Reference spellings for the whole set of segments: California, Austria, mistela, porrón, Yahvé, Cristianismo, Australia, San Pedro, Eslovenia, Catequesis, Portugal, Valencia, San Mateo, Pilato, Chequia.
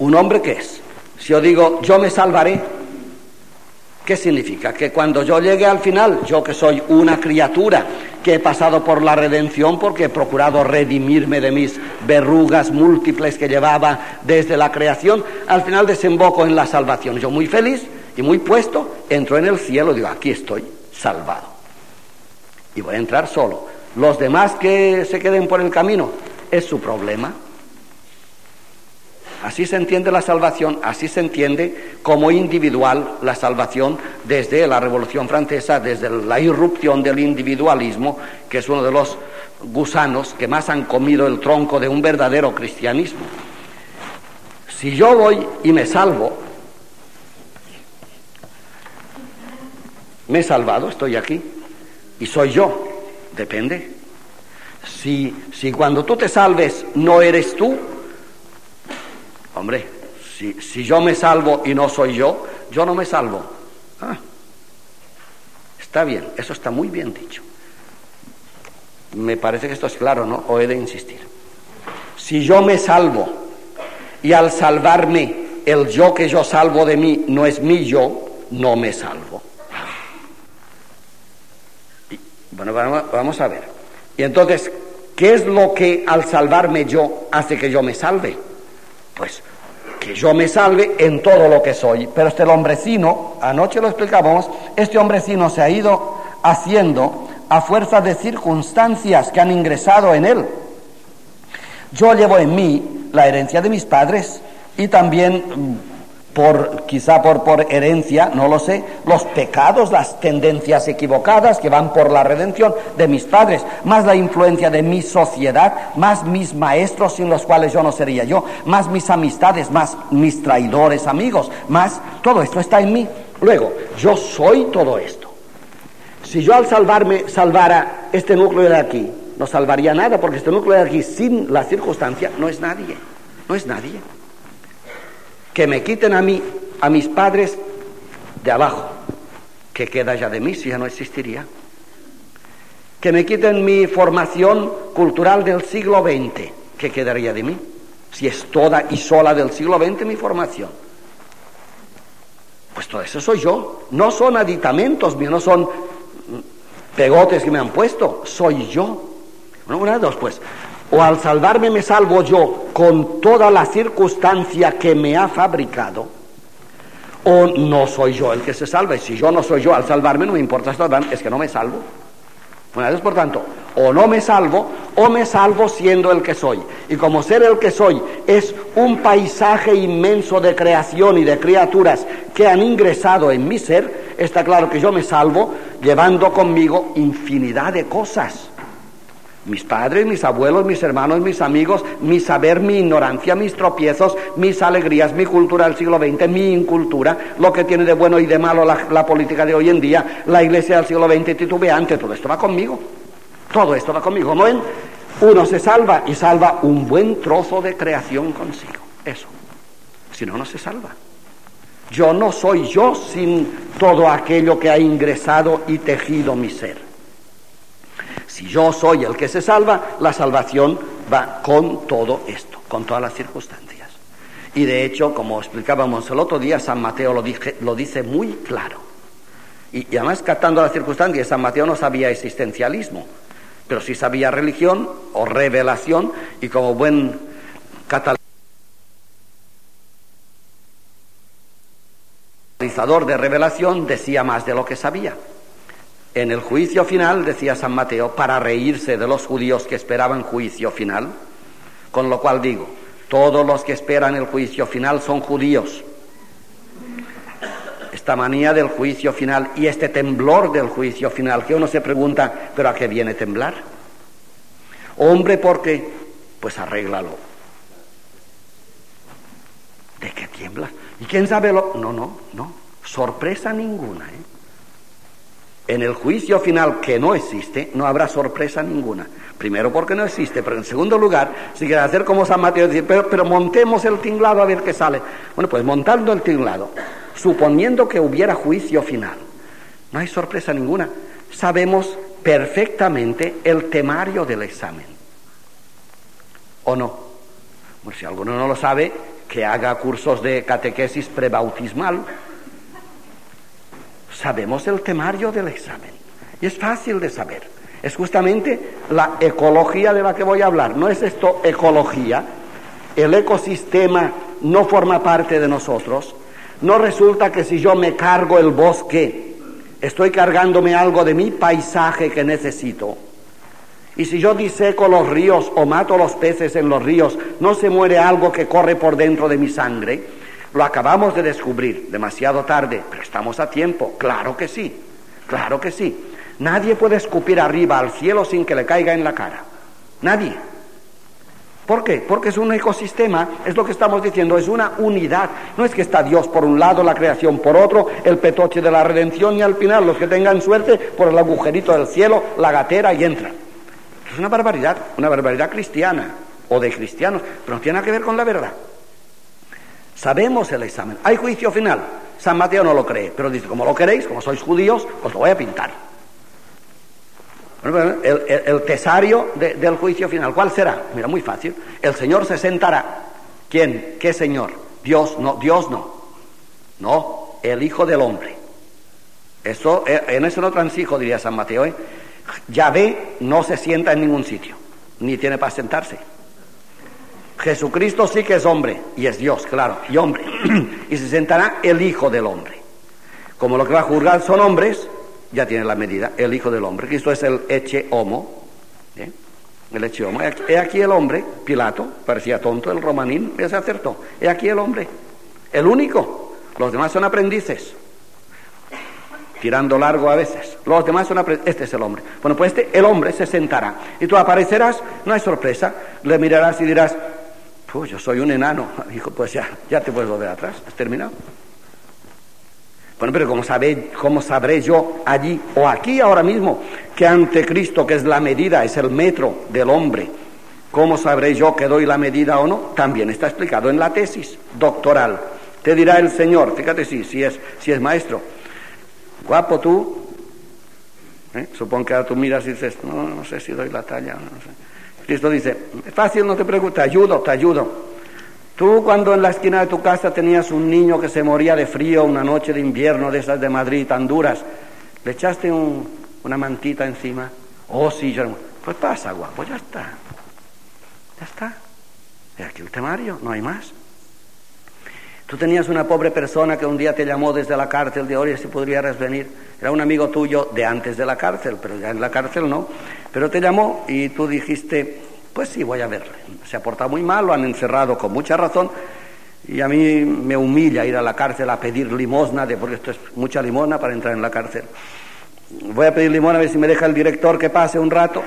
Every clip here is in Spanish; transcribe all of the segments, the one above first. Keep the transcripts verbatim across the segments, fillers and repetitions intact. ¿Un hombre qué es? Si yo digo, yo me salvaré, ¿qué significa? Que cuando yo llegue al final, yo que soy una criatura, que he pasado por la redención porque he procurado redimirme de mis verrugas múltiples que llevaba desde la creación, al final desemboco en la salvación. Yo muy feliz y muy puesto, entro en el cielo y digo, aquí estoy, salvado. Y voy a entrar solo. Los demás que se queden por el camino, es su problema. Así se entiende la salvación, así se entiende como individual la salvación desde la Revolución Francesa, desde la irrupción del individualismo, que es uno de los gusanos que más han comido el tronco de un verdadero cristianismo. Si yo voy y me salvo, me he salvado, estoy aquí, y soy yo, depende. Si, si cuando tú te salves no eres tú, hombre, si, si yo me salvo y no soy yo, yo no me salvo. Ah, está bien, eso está muy bien dicho. Me parece que esto es claro, ¿no? O he de insistir. Si yo me salvo y al salvarme el yo que yo salvo de mí no es mi yo, no me salvo. Y, bueno, vamos a ver. Y entonces, ¿qué es lo que al salvarme yo hace que yo me salve? Pues que yo me salve en todo lo que soy. Pero este hombrecino, anoche lo explicábamos, este hombrecino se ha ido haciendo a fuerza de circunstancias que han ingresado en él. Yo llevo en mí la herencia de mis padres y también, por quizá por, por herencia, no lo sé, los pecados, las tendencias equivocadas que van por la redención de mis padres, más la influencia de mi sociedad, más mis maestros sin los cuales yo no sería yo, más mis amistades, más mis traidores amigos, más todo esto está en mí. Luego, yo soy todo esto. Si yo al salvarme salvara este núcleo de aquí, no salvaría nada, porque este núcleo de aquí sin la circunstancia no es nadie, no es nadie. Que me quiten a mí, a mis padres de abajo, que queda ya de mí si ya no existiría. Que me quiten mi formación cultural del siglo veinte, que quedaría de mí, si es toda y sola del siglo veinte mi formación. Pues todo eso soy yo, no son aditamentos míos, no son pegotes que me han puesto, soy yo. Bueno, una de dos, pues. O al salvarme me salvo yo con toda la circunstancia que me ha fabricado, o no soy yo el que se salva. Y si yo no soy yo al salvarme, no me importa salvarme, es que no me salvo. Bueno, es por tanto, o no me salvo, o me salvo siendo el que soy. Y como ser el que soy es un paisaje inmenso de creación y de criaturas que han ingresado en mi ser, está claro que yo me salvo llevando conmigo infinidad de cosas. Mis padres, mis abuelos, mis hermanos, mis amigos, mi saber, mi ignorancia, mis tropiezos, mis alegrías, mi cultura del siglo veinte, mi incultura, lo que tiene de bueno y de malo la, la política de hoy en día, la iglesia del siglo veinte titubeante, todo esto va conmigo. Todo esto va conmigo. ¿No ven? Uno se salva y salva un buen trozo de creación consigo. Eso. Si no, no se salva. Yo no soy yo sin todo aquello que ha ingresado y tejido mi ser. Si yo soy el que se salva, la salvación va con todo esto, con todas las circunstancias. Y de hecho, como explicábamos el otro día, San Mateo lo, dije, lo dice muy claro. Y, y además, captando las circunstancias, San Mateo no sabía existencialismo, pero sí sabía religión o revelación, y como buen catalizador de revelación decía más de lo que sabía. En el juicio final, decía San Mateo, para reírse de los judíos que esperaban juicio final, con lo cual digo, todos los que esperan el juicio final son judíos. Esta manía del juicio final y este temblor del juicio final, que uno se pregunta, ¿pero a qué viene temblar? Hombre, ¿por qué? Pues arréglalo. ¿De qué tiemblas? ¿Y quién sabe lo...? No, no, no, sorpresa ninguna, ¿eh? En el juicio final, que no existe, no habrá sorpresa ninguna. Primero, porque no existe, pero en segundo lugar, si quieres hacer como San Mateo, decir, pero, pero montemos el tinglado a ver qué sale. Bueno, pues montando el tinglado, suponiendo que hubiera juicio final, no hay sorpresa ninguna. Sabemos perfectamente el temario del examen. ¿O no? Bueno, si alguno no lo sabe, que haga cursos de catequesis prebautismal. Sabemos el temario del examen. Y es fácil de saber. Es justamente la ecología de la que voy a hablar. ¿No es esto ecología? El ecosistema no forma parte de nosotros. No resulta que si yo me cargo el bosque, estoy cargándome algo de mi paisaje que necesito. Y si yo diseco los ríos o mato los peces en los ríos, ¿no se muere algo que corre por dentro de mi sangre? Lo acabamos de descubrir, demasiado tarde, pero estamos a tiempo. Claro que sí, claro que sí. Nadie puede escupir arriba al cielo sin que le caiga en la cara. Nadie. ¿Por qué? Porque es un ecosistema, es lo que estamos diciendo, es una unidad. No es que está Dios por un lado, la creación por otro, el petoche de la redención y al final los que tengan suerte por el agujerito del cielo, la gatera y entran. Es una barbaridad, una barbaridad cristiana o de cristianos, pero no tiene nada que ver con la verdad. Sabemos el examen, hay juicio final. San Mateo no lo cree, pero dice, como lo queréis, como sois judíos, os lo voy a pintar. El, el, el tesario de, del juicio final, ¿cuál será? Mira, muy fácil. El Señor se sentará. ¿Quién? ¿Qué Señor? Dios no, Dios no. No, el Hijo del Hombre. Eso, en eso no transijo, diría San Mateo, ¿eh? Yahvé no se sienta en ningún sitio, ni tiene para sentarse. Jesucristo sí que es hombre, y es Dios, claro, y hombre. Y se sentará el Hijo del Hombre. Como lo que va a juzgar son hombres, ya tiene la medida, el Hijo del Hombre. Cristo es el Eche Homo, ¿eh? El Eche Homo. He aquí el hombre, Pilato, parecía tonto, el romanín, ya se acertó. He aquí el hombre, el único. Los demás son aprendices, tirando largo a veces. Los demás son aprendices, este es el hombre. Bueno, pues este, el hombre, se sentará. Y tú aparecerás, no hay sorpresa, le mirarás y dirás, pues yo soy un enano. Hijo, pues ya, ya te puedes volver atrás, has terminado. Bueno, pero ¿cómo, sabe, ¿cómo sabré yo allí o aquí ahora mismo que ante Cristo, que es la medida, es el metro del hombre, cómo sabré yo que doy la medida o no? También está explicado en la tesis doctoral. Te dirá el Señor, fíjate si, si, es, si es maestro, guapo tú, ¿eh? Supongo que ahora tú miras y dices, no, no sé si doy la talla, no sé. Cristo dice, es fácil, no te preocupes, te ayudo, te ayudo. Tú cuando en la esquina de tu casa tenías un niño que se moría de frío una noche de invierno de esas de Madrid tan duras, le echaste un, una mantita encima. Oh, sí, yo... Pues pasa, guapo, ya está. Ya está. Es aquí el temario, no hay más. Tú tenías una pobre persona que un día te llamó desde la cárcel de Oria si podrías venir. Era un amigo tuyo de antes de la cárcel, pero ya en la cárcel no. Pero te llamó y tú dijiste... Pues sí, voy a verle. Se ha portado muy mal, lo han encerrado con mucha razón y a mí me humilla ir a la cárcel a pedir limosna, de, porque esto es mucha limosna para entrar en la cárcel. Voy a pedir limosna a ver si me deja el director que pase un rato.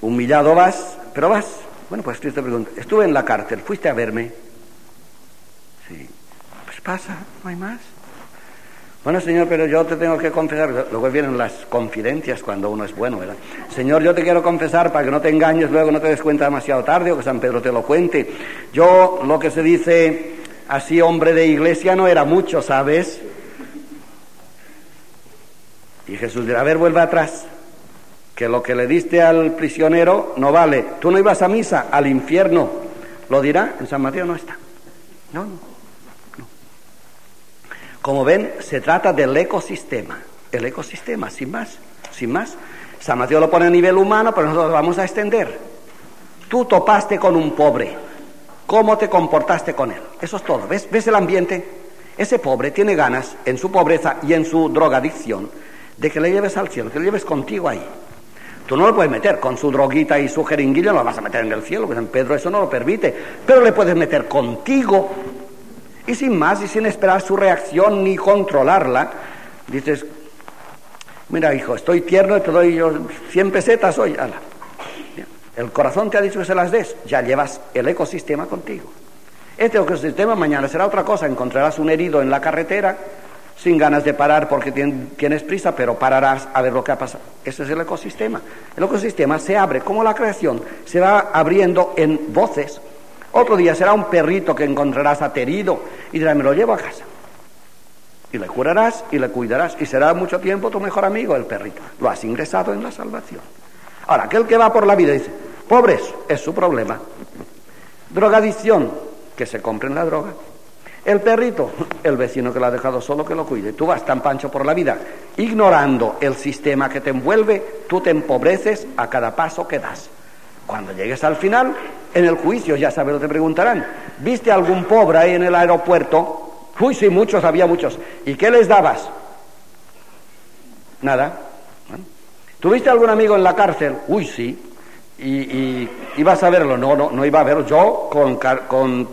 Humillado vas, pero vas. Bueno, pues te pregunto, estuve en la cárcel, ¿fuiste a verme? Sí. Pues pasa, no hay más. Bueno, señor, pero yo te tengo que confesar... Luego vienen las confidencias cuando uno es bueno, ¿verdad? Señor, yo te quiero confesar para que no te engañes, luego no te des cuenta demasiado tarde o que San Pedro te lo cuente. Yo, lo que se dice así, hombre de iglesia, no era mucho, ¿sabes? Y Jesús dirá, a ver, vuelve atrás, que lo que le diste al prisionero no vale. Tú no ibas a misa, al infierno. ¿Lo dirá? En San Mateo no está. No, no. Como ven, se trata del ecosistema, el ecosistema, sin más, sin más. San Mateo lo pone a nivel humano, pero nosotros lo vamos a extender. Tú topaste con un pobre, ¿cómo te comportaste con él? Eso es todo, ¿ves? ¿Ves el ambiente? Ese pobre tiene ganas, en su pobreza y en su drogadicción, de que le lleves al cielo, que le lleves contigo ahí. Tú no lo puedes meter con su droguita y su jeringuilla, no lo vas a meter en el cielo, porque San Pedro eso no lo permite, pero le puedes meter contigo. Y sin más, y sin esperar su reacción ni controlarla, dices, mira hijo, estoy tierno y te doy yo cien pesetas hoy. Ala. El corazón te ha dicho que se las des, ya llevas el ecosistema contigo. Este ecosistema mañana será otra cosa, encontrarás un herido en la carretera, sin ganas de parar porque tienes prisa, pero pararás a ver lo que ha pasado. Ese es el ecosistema. El ecosistema se abre, como la creación, se va abriendo en voces. Otro día será un perrito que encontrarás aterido y dirás, me lo llevo a casa. Y le curarás y le cuidarás y será mucho tiempo tu mejor amigo el perrito. Lo has ingresado en la salvación. Ahora, aquel que va por la vida dice, pobres, es su problema. Drogadicción, que se compren la droga. El perrito, el vecino que lo ha dejado solo, que lo cuide. Tú vas tan pancho por la vida, ignorando el sistema que te envuelve, tú te empobreces a cada paso que das. Cuando llegues al final, en el juicio, ya sabes lo que te preguntarán. ¿Viste algún pobre ahí en el aeropuerto? Uy, sí, muchos, había muchos. ¿Y qué les dabas? Nada. ¿Tuviste algún amigo en la cárcel? Uy, sí. Y, y ibas a verlo. No, no, no iba a verlo. Yo con, con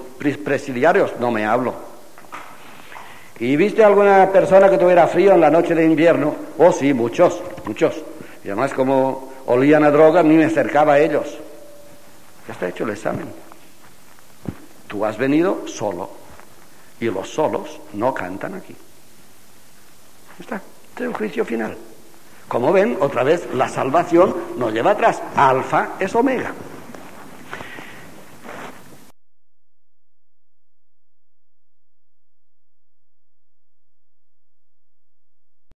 presidiarios no me hablo. ¿Y viste alguna persona que tuviera frío en la noche de invierno? Oh, sí, muchos, muchos. Y además, como olían a droga, ni me acercaba a ellos. Ya está hecho el examen. Tú has venido solo. Y los solos no cantan aquí. Ya está. Este es el juicio final. Como ven, otra vez, la salvación nos lleva atrás. Alfa es omega.